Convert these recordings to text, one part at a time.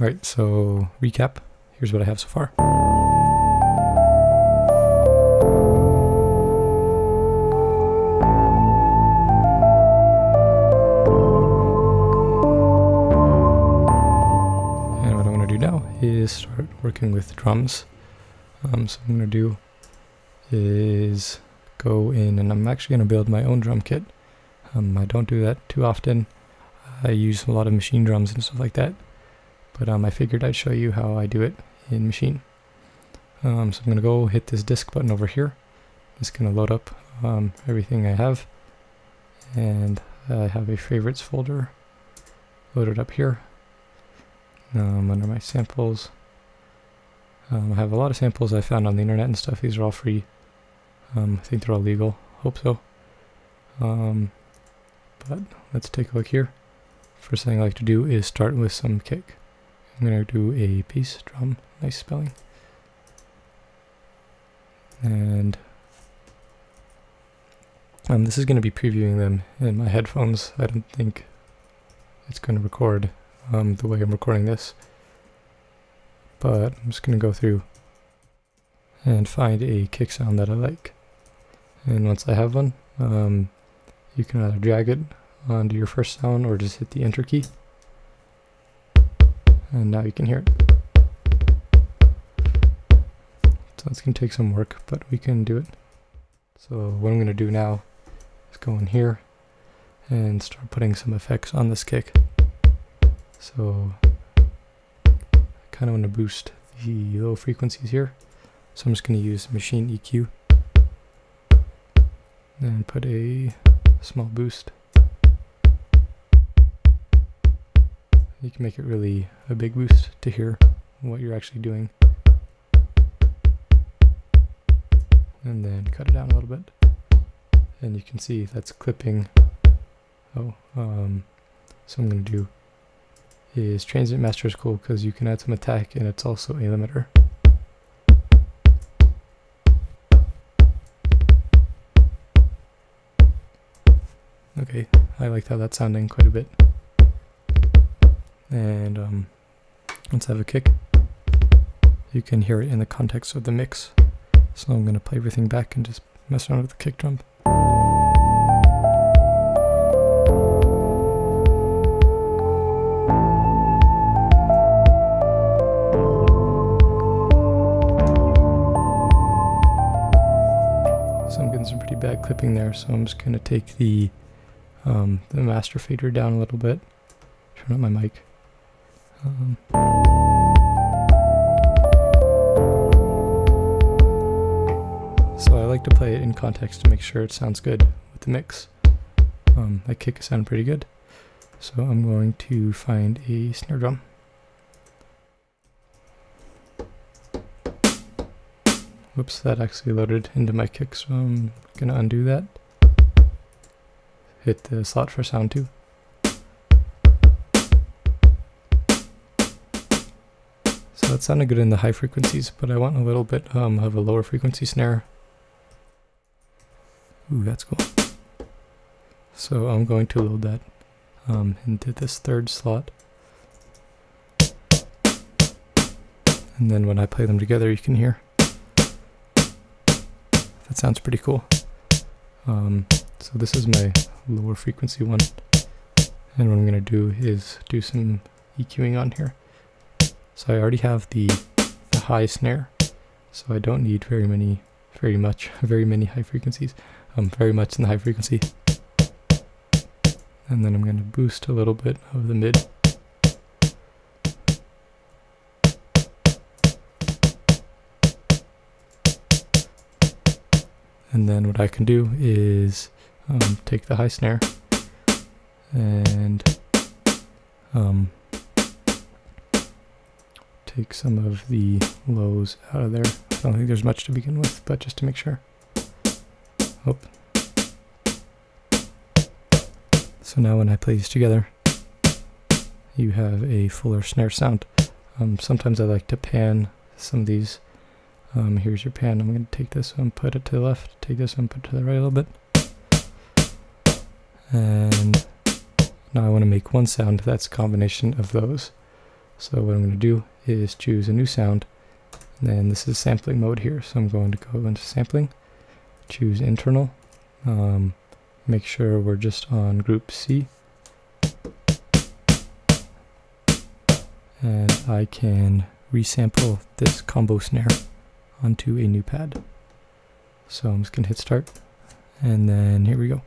All right, so recap, here's what I have so far. And what I want to do now is start working with drums. So what I'm going to do is go in, and I'm actually going to build my own drum kit. I don't do that too often. I use a lot of machine drums and stuff like that. But I figured I'd show you how I do it in Machine. So I'm going to go hit this disk button over here. It's going to load up everything I have. And I have a favorites folder loaded up here under my samples. I have a lot of samples I found on the internet and stuff. These are all free. I think they're all legal. Hope so. But let's take a look here. First thing I like to do is start with some kick. I'm going to do a bass drum, nice spelling. And this is going to be previewing them in my headphones. I don't think it's going to record the way I'm recording this. But I'm just going to go through and find a kick sound that I like. And once I have one, you can either drag it onto your first sound or just hit the enter key. And now you can hear it. So it's going to take some work, but we can do it. So what I'm going to do now is go in here and start putting some effects on this kick. So I kind of want to boost the low frequencies here. So I'm just going to use Maschine EQ and put a small boost. You can make it really a big boost to hear what you're actually doing. And then cut it down a little bit. And you can see that's clipping. So I'm going to do is Transient Master is cool because you can add some attack and it's also a limiter. Okay, I liked how that's sounding quite a bit. And let's have a kick. You can hear it in the context of the mix. So I'm going to play everything back and just mess around with the kick drum. So I'm getting some pretty bad clipping there. So I'm just going to take the master fader down a little bit. Turn up my mic. So I like to play it in context to make sure it sounds good with the mix. That kick sounded pretty good. So I'm going to find a snare drum. Whoops, that actually loaded into my kick, so I'm going to undo that. Hit the slot for sound 2. So that sounded good in the high frequencies, but I want a little bit of a lower frequency snare. Ooh, that's cool. So I'm going to load that into this third slot. And then when I play them together, you can hear. That sounds pretty cool. So this is my lower frequency one. And what I'm going to do is do some EQing on here. So I already have the high snare, so I don't need very many high frequencies. Very much in the high frequency. And then I'm going to boost a little bit of the mid. And then what I can do is take the high snare and take some of the lows out of there. I don't think there's much to begin with, but just to make sure. Oh. So now when I play these together, you have a fuller snare sound. Sometimes I like to pan some of these. Here's your pan. I'm going to take this one, put it to the left, take this one, put it to the right a little bit. And now I want to make one sound that's a combination of those. So what I'm going to do is choose a new sound, and then this is sampling mode here, so I'm going to go into sampling, choose internal, make sure we're just on group C, and I can resample this combo snare onto a new pad. So I'm just going to hit start, and then here we go.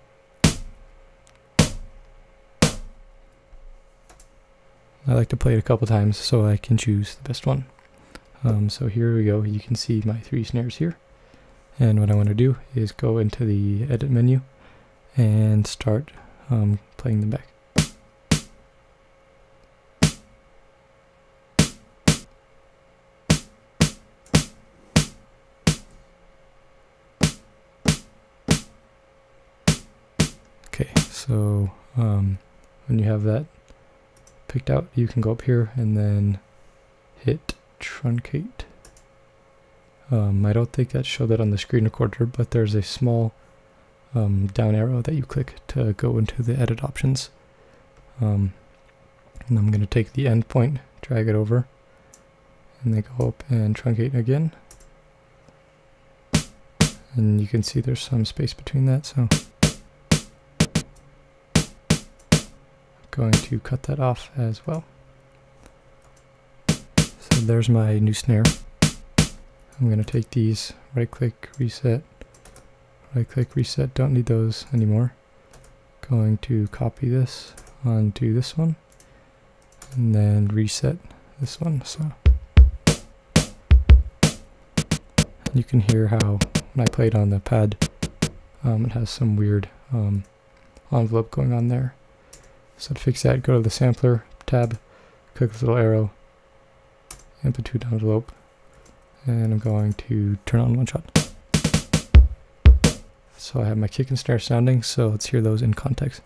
I like to play it a couple times so I can choose the best one. So here we go, you can see my three snares here. And what I want to do is go into the edit menu and start playing them back. Okay, so when you have that picked out, you can go up here and then hit truncate. I don't think that showed that on the screen recorder, but there's a small down arrow that you click to go into the edit options. And I'm going to take the end point, drag it over, and then go up and truncate again. And you can see there's some space between that, so going to cut that off as well. So there's my new snare. I'm going to take these, right click, reset, don't need those anymore. Going to copy this onto this one and then reset this one. So you can hear how when I played on the pad, it has some weird envelope going on there. So to fix that, go to the sampler tab, click this little arrow, amplitude envelope, and I'm going to turn on one shot. So I have my kick and snare sounding, so let's hear those in context.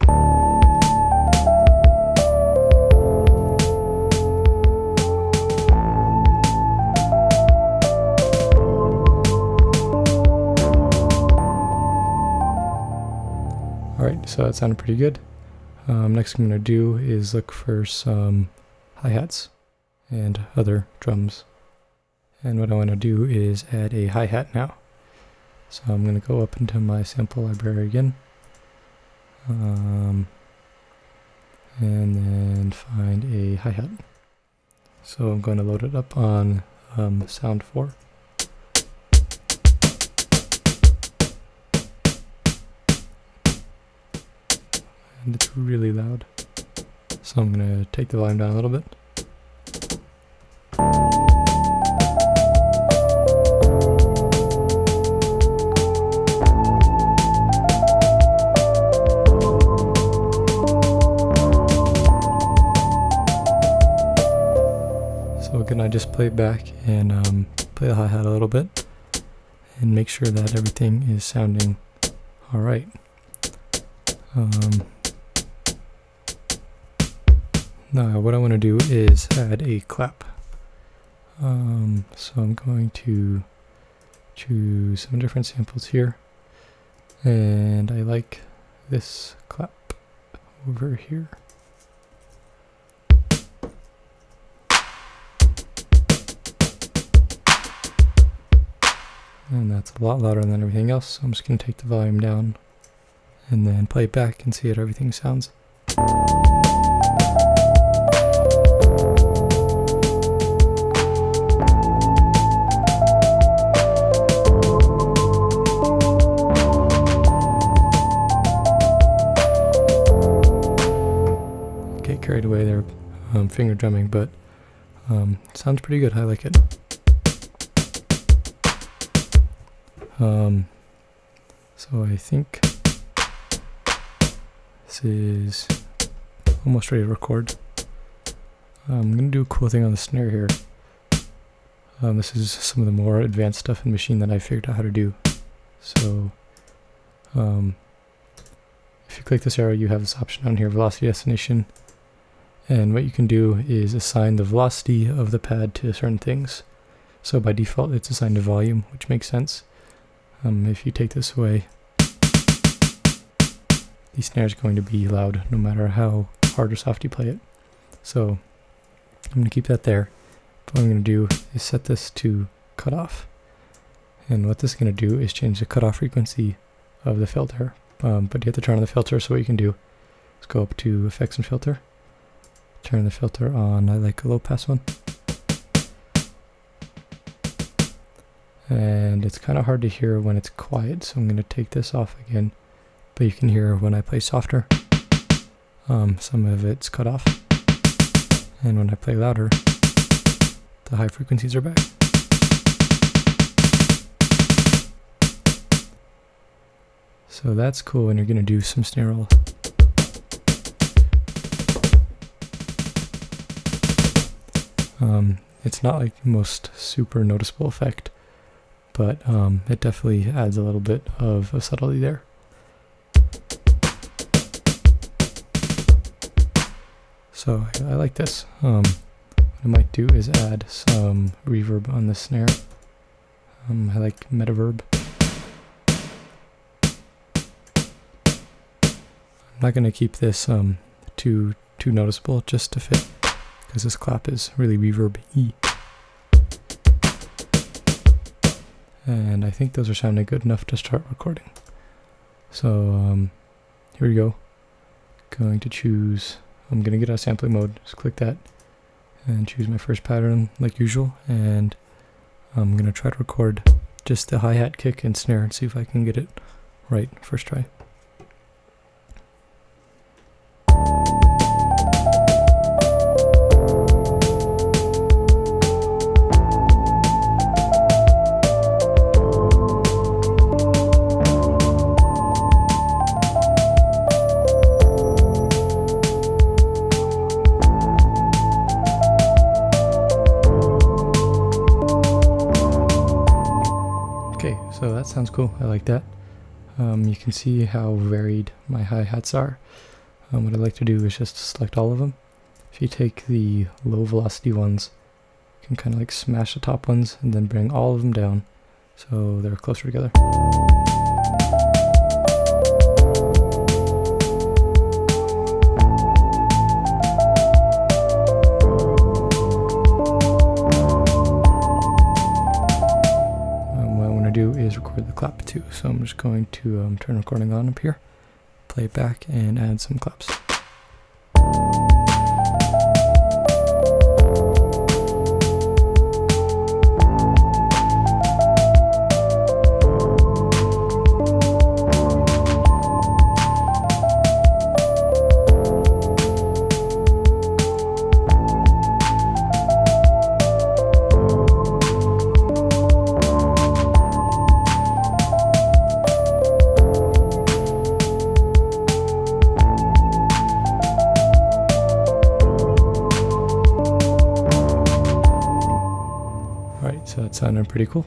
Alright, so that sounded pretty good. Next thing I'm going to do is look for some hi-hats and other drums. And what I want to do is add a hi-hat now. So I'm going to go up into my sample library again. And then find a hi-hat. So I'm going to load it up on sound 4. And it's really loud. So I'm going to take the volume down a little bit. So again, I just play it back and play the hi-hat a little bit and make sure that everything is sounding alright. Now what I want to do is add a clap. So I'm going to choose some different samples here, and I like this clap over here. And that's a lot louder than everything else, so I'm just going to take the volume down and then play it back and see how everything sounds. Carried away there, finger drumming, but sounds pretty good. I like it. So I think this is almost ready to record. I'm gonna do a cool thing on the snare here. This is some of the more advanced stuff in Maschine that I figured out how to do. So if you click this arrow, you have this option down here, velocity destination. And what you can do is assign the velocity of the pad to certain things. So by default, it's assigned to volume, which makes sense. If you take this away, the snare is going to be loud no matter how hard or soft you play it. So I'm going to keep that there. What I'm going to do is set this to cutoff. And what this is going to do is change the cutoff frequency of the filter. But you have to turn on the filter, so what you can do is go up to Effects and Filter. Turn the filter on. I like a low pass one. And it's kind of hard to hear when it's quiet, so I'm going to take this off again. But you can hear when I play softer, some of it's cut off. And when I play louder, the high frequencies are back. So that's cool, and you're going to do some snare roll. It's not like the most super noticeable effect, but it definitely adds a little bit of a subtlety there. So I like this. What I might do is add some reverb on the snare. I like metaverb. I'm not going to keep this too noticeable just to fit, because this clap is really reverb-y. And I think those are sounding good enough to start recording. So here we go. Going to choose, I'm going to get out of sampling mode, just click that and choose my first pattern like usual. And I'm going to try to record just the hi-hat, kick, and snare and see if I can get it right first try. So that sounds cool, I like that. You can see how varied my hi-hats are. What I like to do is just select all of them. If you take the low velocity ones, you can kind of like smash the top ones and then bring all of them down so they're closer together. Record the clap too. So I'm just going to turn recording on up here, play it back, and add some claps. So that sounded pretty cool.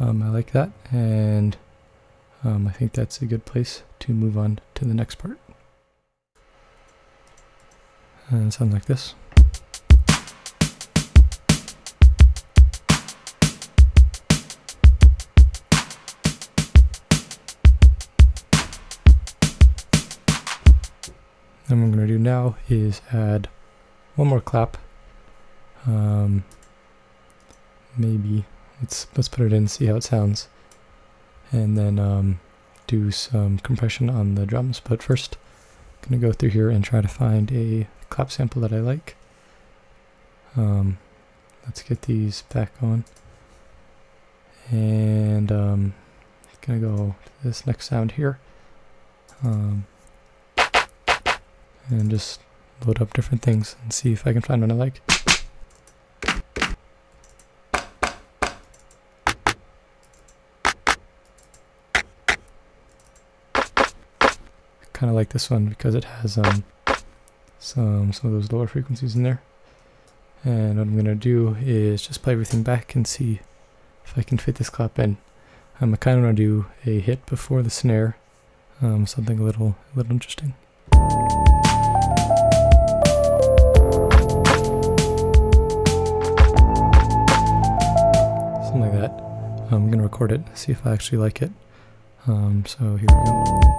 I like that, and I think that's a good place to move on to the next part. And it sounds like this. And what I'm going to do now is add one more clap. Maybe let's put it in, see how it sounds, and then do some compression on the drums. But first, I'm gonna go through here and try to find a clap sample that I like. Let's get these back on, and I'm gonna go to this next sound here, and just load up different things and see if I can find one I like. Kind of like this one because it has some of those lower frequencies in there. And what I'm going to do is just play everything back and see if I can fit this clap in. I kind of want to do a hit before the snare, something a little interesting. Something like that. I'm going to record it, see if I actually like it. So here we go.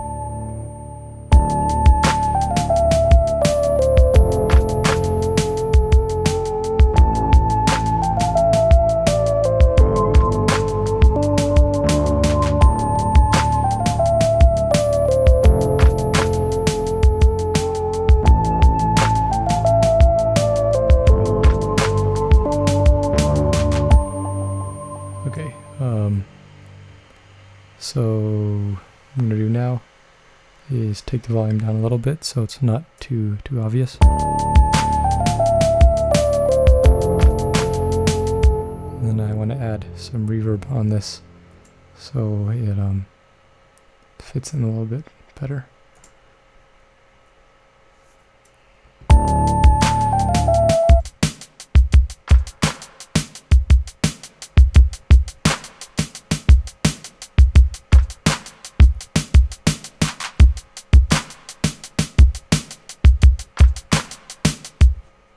So what I'm going to do now is take the volume down a little bit so it's not too obvious. And then I want to add some reverb on this so it fits in a little bit better.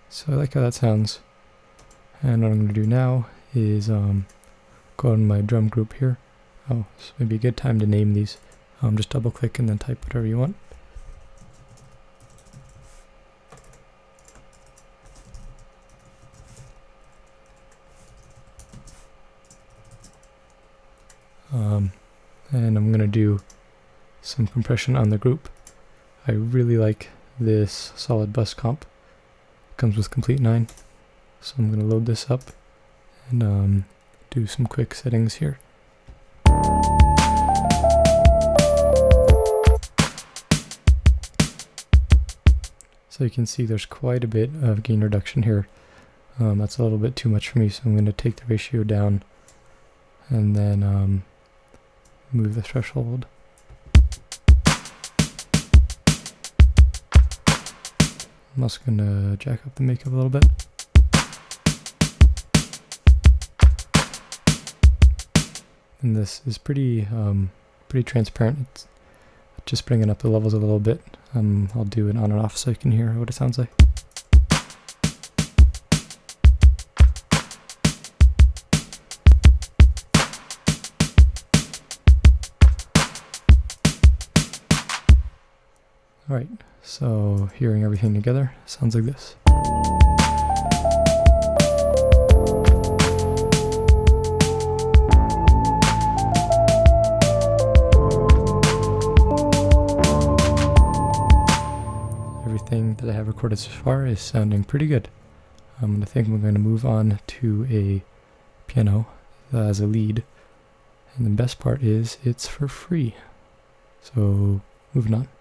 So I like how that sounds, and what I'm going to do now is go on my drum group here. Oh, this would be a good time to name these. Just double click and then type whatever you want. And I'm going to do some compression on the group. I really like this solid bus comp. Comes with complete nine, so I'm going to load this up and do some quick settings here. So you can see there's quite a bit of gain reduction here. That's a little bit too much for me, so I'm going to take the ratio down and then move the threshold. I'm also going to jack up the makeup a little bit. And this is pretty transparent. It's just bringing up the levels a little bit. I'll do it on and off so you can hear what it sounds like. Alright, so hearing everything together sounds like this. Everything that I have recorded so far is sounding pretty good. I think we're going to move on to a piano as a lead. And the best part is it's for free. So moving on.